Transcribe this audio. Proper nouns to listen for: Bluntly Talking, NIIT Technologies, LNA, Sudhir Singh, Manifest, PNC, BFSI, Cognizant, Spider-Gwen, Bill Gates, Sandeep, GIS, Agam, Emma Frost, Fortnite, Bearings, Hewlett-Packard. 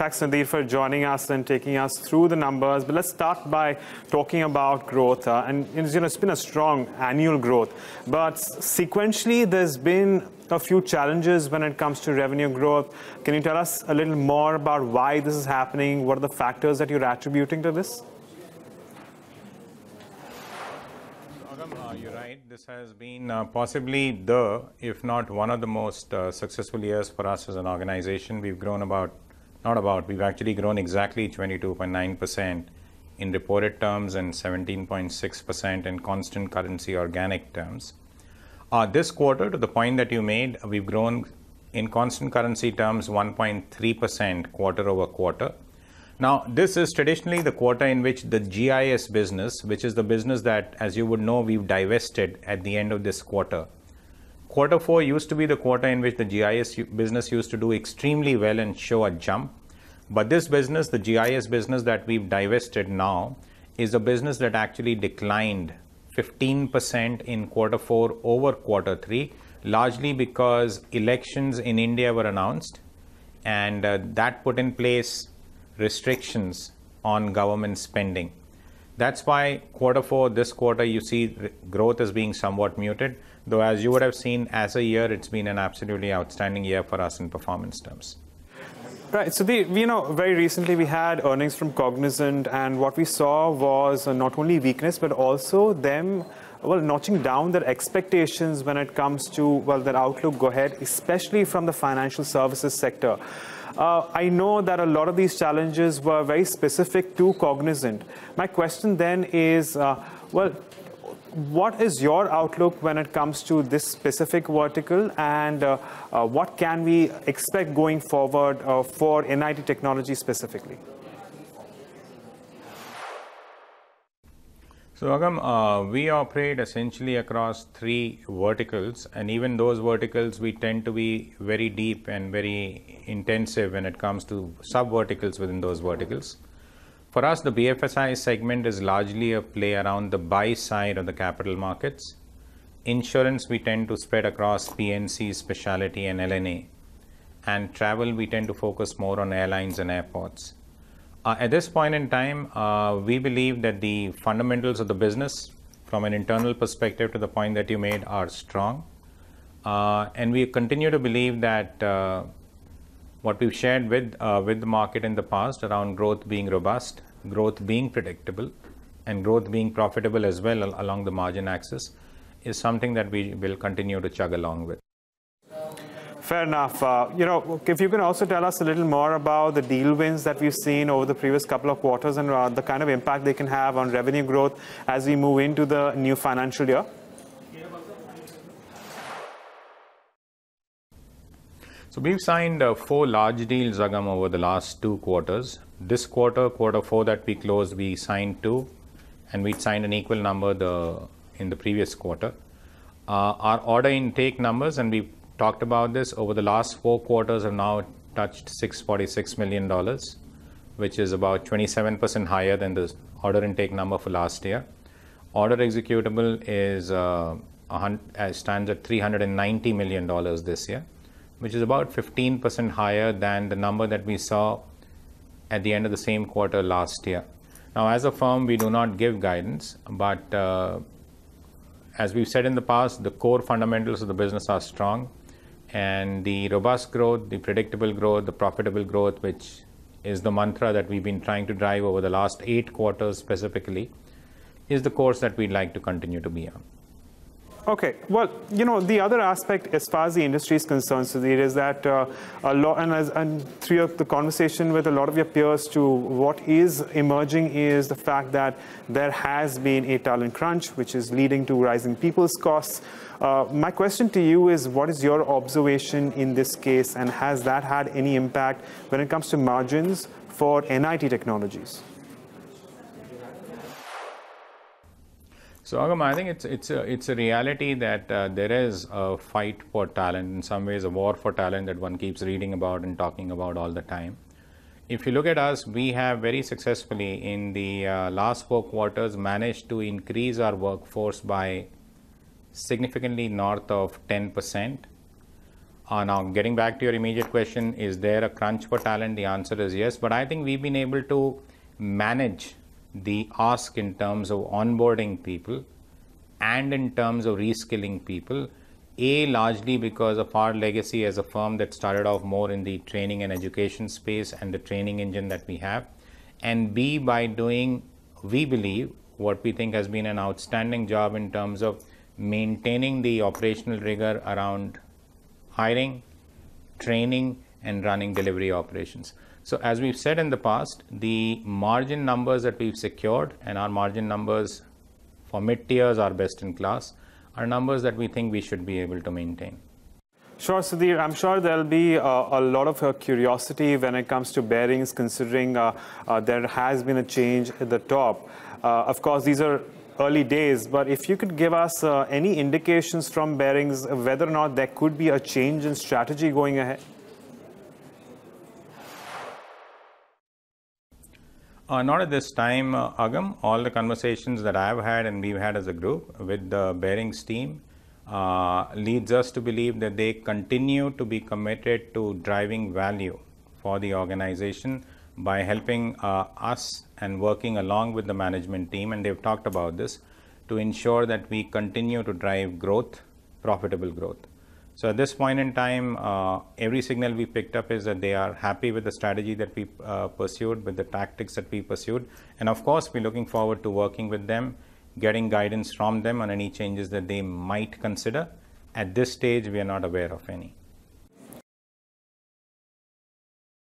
Thanks, Sandeep, for joining us and taking us through the numbers. But let's start by talking about growth. It's been a strong annual growth. But sequentially, there's been a few challenges when it comes to revenue growth. Can you tell us a little more about why this is happening? What are the factors that you're attributing to this? You're right. This has been possibly the, if not one of the most successful years for us as an organization. We've grown we've actually grown exactly 22.9% in reported terms and 17.6% in constant currency organic terms. This quarter, to the point that you made, we've grown in constant currency terms 1.3% quarter over quarter. Now, this is traditionally the quarter in which the GIS business, which is the business that, as you would know, we've divested at the end of this quarter. Quarter four used to be the quarter in which the GIS business used to do extremely well and show a jump. But this business, the GIS business that we've divested now, is a business that actually declined 15% in quarter four over quarter three, largely because elections in India were announced, and that put in place restrictions on government spending. That's why quarter four, this quarter, you see growth as being somewhat muted, though as you would have seen as a year, it's been an absolutely outstanding year for us in performance terms. Right, so very recently we had earnings from Cognizant, and what we saw was not only weakness, but also them notching down their expectations when it comes to, their outlook go ahead, especially from the financial services sector. I know that a lot of these challenges were very specific to Cognizant. My question then is, what is your outlook when it comes to this specific vertical, and what can we expect going forward for NIIT Technology specifically? So, Agam, we operate essentially across three verticals, and even those verticals we tend to be very deep and very intensive when it comes to sub-verticals within those verticals. For us, the BFSI segment is largely a play around the buy side of the capital markets. Insurance, we tend to spread across PNC, specialty, and LNA. And travel, we tend to focus more on airlines and airports. At this point in time, we believe that the fundamentals of the business from an internal perspective, to the point that you made, are strong. And we continue to believe that what we've shared with the market in the past around growth being robust, growth being predictable, and growth being profitable as well along the margin axis is something that we will continue to chug along with. Fair enough. If you can also tell us a little more about the deal wins that we've seen over the previous couple of quarters and the kind of impact they can have on revenue growth as we move into the new financial year. So we've signed 4 large deals, Agam, over the last 2 quarters. This quarter, quarter 4 that we closed, we signed 2, and we signed an equal number in the previous quarter. Our order intake numbers, and we've talked about this, over the last 4 quarters have now touched $646 million, which is about 27% higher than the order intake number for last year. Order executable is stands at $390 million this year, which is about 15% higher than the number that we saw at the end of the same quarter last year. Now, as a firm, we do not give guidance, but as we've said in the past, the core fundamentals of the business are strong, and the robust growth, the predictable growth, the profitable growth, which is the mantra that we've been trying to drive over the last 8 quarters specifically, is the course that we'd like to continue to be on. Okay. Well, the other aspect as far as the industry is concerned, Sudhir, is that through the conversation with a lot of your peers to what is emerging is the fact that there has been a talent crunch, which is leading to rising people's costs. My question to you is, what is your observation in this case, and has that had any impact when it comes to margins for NIIT Technologies? So, Agam, I think it's a reality that there is a fight for talent, in some ways a war for talent, that one keeps reading about and talking about all the time. If you look at us, we have very successfully in the last 4 quarters managed to increase our workforce by significantly north of 10%. Now, getting back to your immediate question, is there a crunch for talent? The answer is yes, but I think we've been able to manage the ask in terms of onboarding people and in terms of reskilling people, largely because of our legacy as a firm that started off more in the training and education space and the training engine that we have, and B, by doing, we believe, what we think has been an outstanding job in terms of maintaining the operational rigor around hiring, training, and running delivery operations. So as we've said in the past, the margin numbers that we've secured, and our margin numbers for mid-tiers are best in class, are numbers that we think we should be able to maintain. Sure, Sudhir. I'm sure there'll be a lot of curiosity when it comes to Bearings, considering there has been a change at the top. Of course, these are early days, but if you could give us any indications from Bearings whether or not there could be a change in strategy going ahead. Not at this time, Agam. All the conversations that I've had and we've had as a group with the Bearings team leads us to believe that they continue to be committed to driving value for the organization by helping us and working along with the management team, and they've talked about this, to ensure that we continue to drive growth, profitable growth. So at this point in time, every signal we picked up is that they are happy with the strategy that we pursued, with the tactics that we pursued. And of course, we're looking forward to working with them, getting guidance from them on any changes that they might consider. At this stage, we are not aware of any.